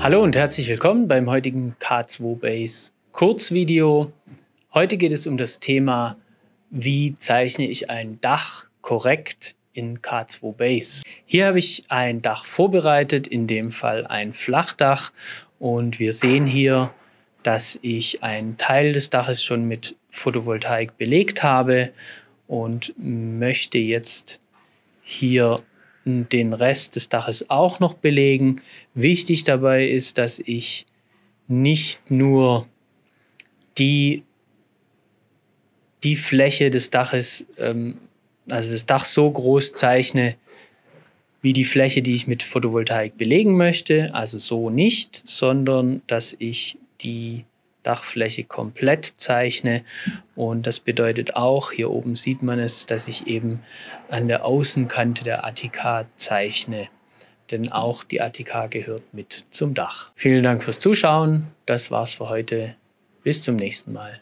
Hallo und herzlich willkommen beim heutigen K2 Base Kurzvideo. Heute geht es um das Thema, wie zeichne ich ein Dach korrekt in K2 Base. Hier habe ich ein Dach vorbereitet, in dem Fall ein Flachdach, und wir sehen hier, dass ich einen Teil des Daches schon mit Photovoltaik belegt habe und möchte jetzt hier den Rest des Daches auch noch belegen. Wichtig dabei ist, dass ich nicht nur die Fläche des Daches, also das Dach so groß zeichne, wie die Fläche, die ich mit Photovoltaik belegen möchte, also so nicht, sondern dass ich die Dachfläche komplett zeichne, und das bedeutet auch, hier oben sieht man es, dass ich eben an der Außenkante der Attika zeichne, denn auch die Attika gehört mit zum Dach. Vielen Dank fürs Zuschauen, das war's für heute, bis zum nächsten Mal.